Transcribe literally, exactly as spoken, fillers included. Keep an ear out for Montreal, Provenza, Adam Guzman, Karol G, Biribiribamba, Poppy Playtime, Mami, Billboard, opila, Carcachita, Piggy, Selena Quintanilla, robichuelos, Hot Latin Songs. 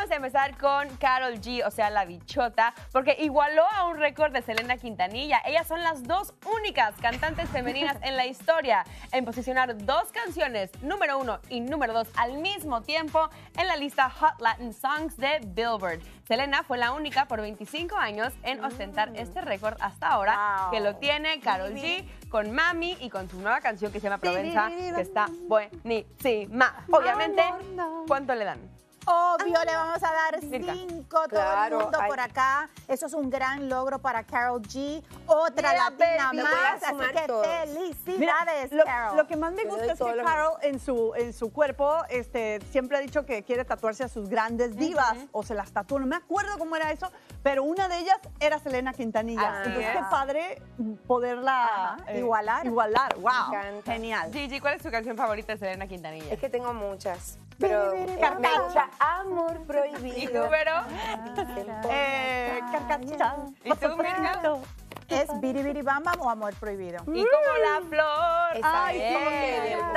vamos a empezar con Karol G, o sea, la bichota, porque igualó a un récord de Selena Quintanilla. Ellas son las dos únicas cantantes femeninas en la historia en posicionar dos canciones, número uno y número dos, al mismo tiempo en la lista Hot Latin Songs de Billboard. Selena fue la única por veinticinco años en ostentar mm. este récord hasta ahora, wow. que lo tiene Karol G con Mami y con su nueva canción que se llama Provenza, que está buenísima. Obviamente, ¿cuánto le dan? Obvio, ah, le vamos a dar cinco, claro, todo el mundo ay. por acá. Eso es un gran logro para Karol G. Otra Mira, latina baby, más, así que todos. felicidades, Mira, Karol. Lo, lo que más me gusta es que Karol en su, en su cuerpo este, siempre ha dicho que quiere tatuarse a sus grandes divas, uh-huh. o se las tatúa, no me acuerdo cómo era eso, pero una de ellas era Selena Quintanilla. Ah, Entonces, yeah. qué padre poderla eh, igualar. Igualar, wow, genial. Gigi, ¿cuál es tu canción favorita de Selena Quintanilla? Es que tengo muchas. Pero me encanta Amor Prohibido. ¿Y tú, pero? Eh, Carcachita. ¿Y tú, Mirna? ¿Es Biribiribamba o Amor Prohibido? Y como la flor. Ay, bien.